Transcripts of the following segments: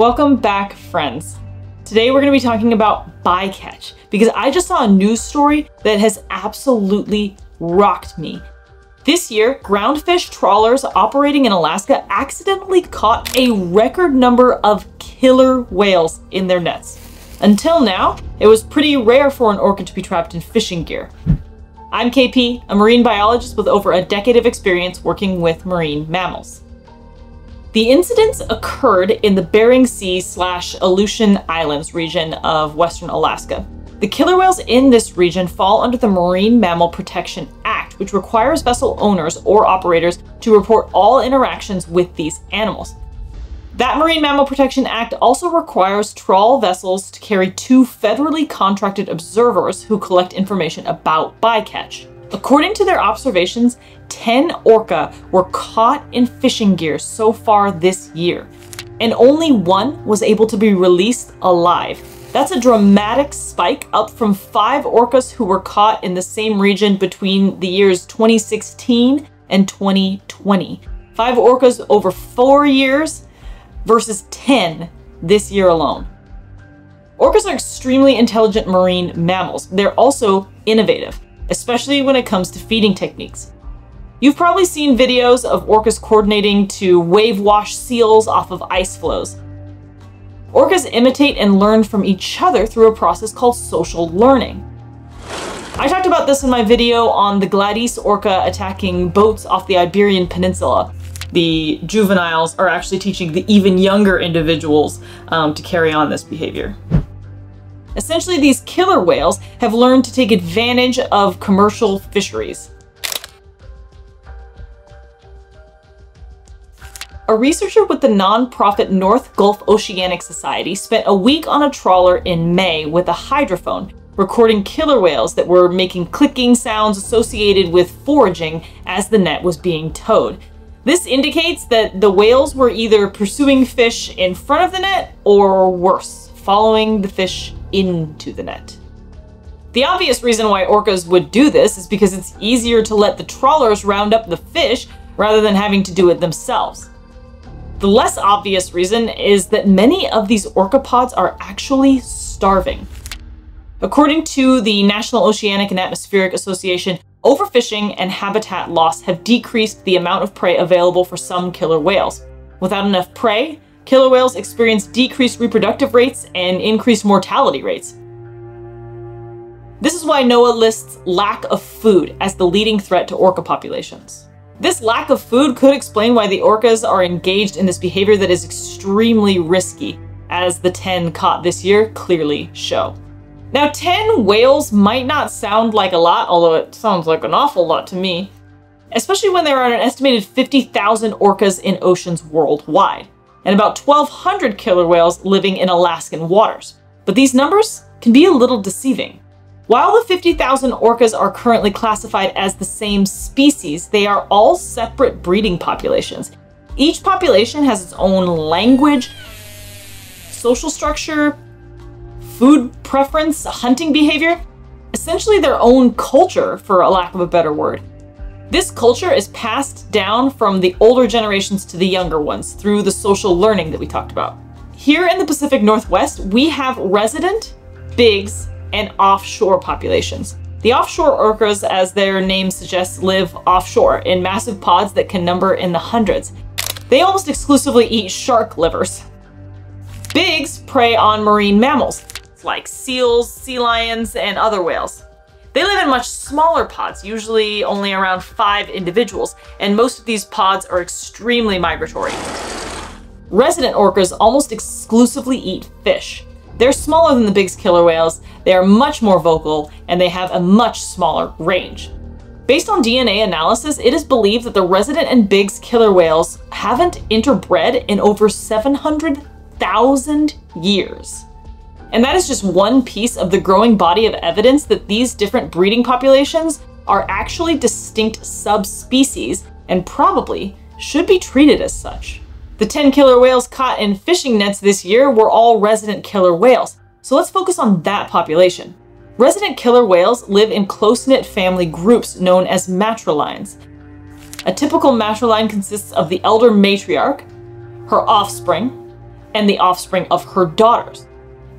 Welcome back, friends. Today we're going to be talking about bycatch because I just saw a news story that has absolutely rocked me. This year, groundfish trawlers operating in Alaska accidentally caught a record number of killer whales in their nets. Until now, it was pretty rare for an orca to be trapped in fishing gear. I'm KP, a marine biologist with over a decade of experience working with marine mammals. The incidents occurred in the Bering Sea / Aleutian Islands region of Western Alaska. The killer whales in this region fall under the Marine Mammal Protection Act, which requires vessel owners or operators to report all interactions with these animals. That Marine Mammal Protection Act also requires trawl vessels to carry 2 federally contracted observers who collect information about bycatch. According to their observations, 10 orca were caught in fishing gear so far this year, and only 1 was able to be released alive. That's a dramatic spike up from 5 orcas who were caught in the same region between the years 2016 and 2020. 5 orcas over 4 years, versus 10 this year alone. Orcas are extremely intelligent marine mammals. They're also innovative, especially when it comes to feeding techniques. You've probably seen videos of orcas coordinating to wave wash seals off of ice floes. Orcas imitate and learn from each other through a process called social learning. I talked about this in my video on the Gladys orca attacking boats off the Iberian Peninsula. The juveniles are actually teaching the even younger individuals to carry on this behavior. Essentially, these killer whales have learned to take advantage of commercial fisheries. A researcher with the nonprofit North Gulf Oceanic Society spent a week on a trawler in May with a hydrophone, recording killer whales that were making clicking sounds associated with foraging as the net was being towed. This indicates that the whales were either pursuing fish in front of the net or worse, following the fish into the net. The obvious reason why orcas would do this is because it's easier to let the trawlers round up the fish rather than having to do it themselves. The less obvious reason is that many of these orcapods are actually starving. According to the National Oceanic and Atmospheric Association, overfishing and habitat loss have decreased the amount of prey available for some killer whales. Without enough prey, killer whales experience decreased reproductive rates and increased mortality rates. This is why NOAA lists lack of food as the leading threat to orca populations. This lack of food could explain why the orcas are engaged in this behavior that is extremely risky, as the 10 caught this year clearly show. Now, 10 whales might not sound like a lot, although it sounds like an awful lot to me, especially when there are an estimated 50,000 orcas in oceans worldwide, and about 1,200 killer whales living in Alaskan waters. But these numbers can be a little deceiving. While the 50,000 orcas are currently classified as the same species, they are all separate breeding populations. Each population has its own language, social structure, food preference, hunting behavior, essentially their own culture, for a lack of a better word. This culture is passed down from the older generations to the younger ones through the social learning that we talked about. Here in the Pacific Northwest, we have resident, bigs, and offshore populations. The offshore orcas, as their name suggests, live offshore in massive pods that can number in the hundreds. They almost exclusively eat shark livers. Bigs prey on marine mammals, like seals, sea lions, and other whales. They live in much smaller pods, usually only around 5 individuals, and most of these pods are extremely migratory. Resident orcas almost exclusively eat fish. They're smaller than the big killer whales, they are much more vocal, and they have a much smaller range. Based on DNA analysis, it is believed that the resident and big killer whales haven't interbred in over 700,000 years. And that is just one piece of the growing body of evidence that these different breeding populations are actually distinct subspecies and probably should be treated as such. The 10 killer whales caught in fishing nets this year were all resident killer whales, so let's focus on that population. Resident killer whales live in close-knit family groups known as matrilines. A typical matriline consists of the elder matriarch, her offspring, and the offspring of her daughters.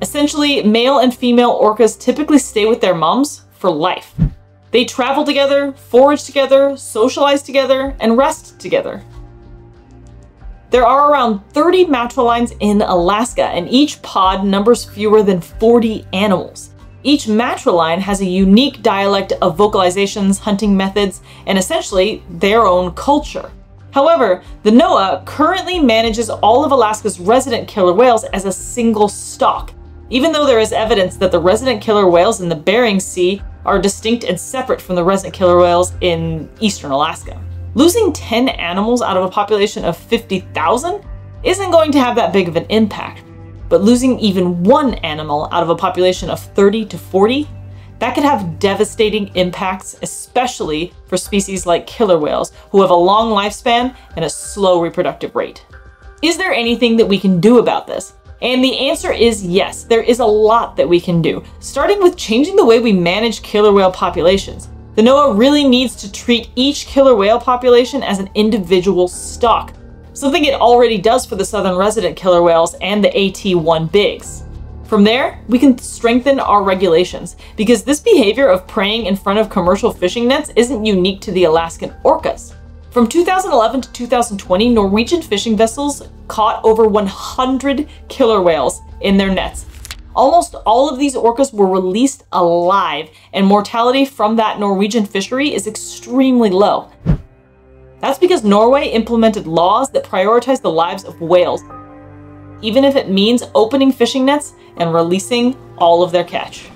Essentially, male and female orcas typically stay with their moms for life. They travel together, forage together, socialize together, and rest together. There are around 30 mackerel lines in Alaska, and each pod numbers fewer than 40 animals. Each mackerel line has a unique dialect of vocalizations, hunting methods, and essentially their own culture. However, the NOAA currently manages all of Alaska's resident killer whales as a single stock, even though there is evidence that the resident killer whales in the Bering Sea are distinct and separate from the resident killer whales in eastern Alaska. Losing 10 animals out of a population of 50,000 isn't going to have that big of an impact, but losing even one animal out of a population of 30 to 40, that could have devastating impacts, especially for species like killer whales, who have a long lifespan and a slow reproductive rate. Is there anything that we can do about this? And the answer is yes, there is a lot that we can do, starting with changing the way we manage killer whale populations. The NOAA really needs to treat each killer whale population as an individual stock, something it already does for the southern resident killer whales and the AT1 bigs. From there, we can strengthen our regulations, because this behavior of preying in front of commercial fishing nets isn't unique to the Alaskan orcas. From 2011 to 2020, Norwegian fishing vessels caught over 100 killer whales in their nets. Almost all of these orcas were released alive, and mortality from that Norwegian fishery is extremely low. That's because Norway implemented laws that prioritize the lives of whales, even if it means opening fishing nets and releasing all of their catch.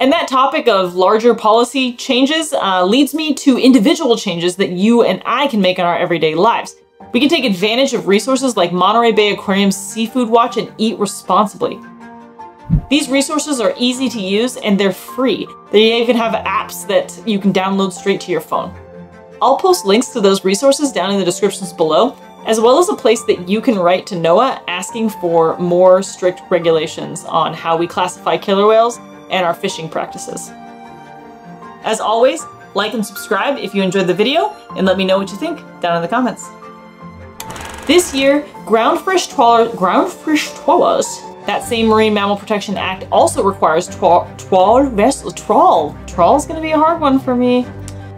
And that topic of larger policy changes leads me to individual changes that you and I can make in our everyday lives. We can take advantage of resources like Monterey Bay Aquarium's Seafood Watch and eat responsibly. These resources are easy to use and they're free. They even have apps that you can download straight to your phone. I'll post links to those resources down in the descriptions below, as well as a place that you can write to NOAA asking for more strict regulations on how we classify killer whales and our fishing practices. As always, like and subscribe if you enjoyed the video, and let me know what you think down in the comments. This year, ground fish trawlers, that same Marine Mammal Protection Act also requires trawl's gonna be a hard one for me.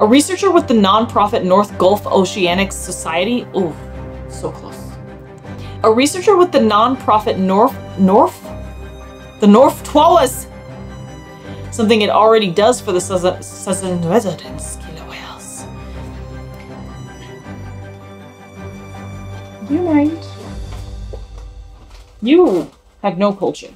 A researcher with the nonprofit North Gulf Oceanic Society, ooh, so close. A researcher with the nonprofit North Trawlers, something it already does for the southern residents. You had no culture.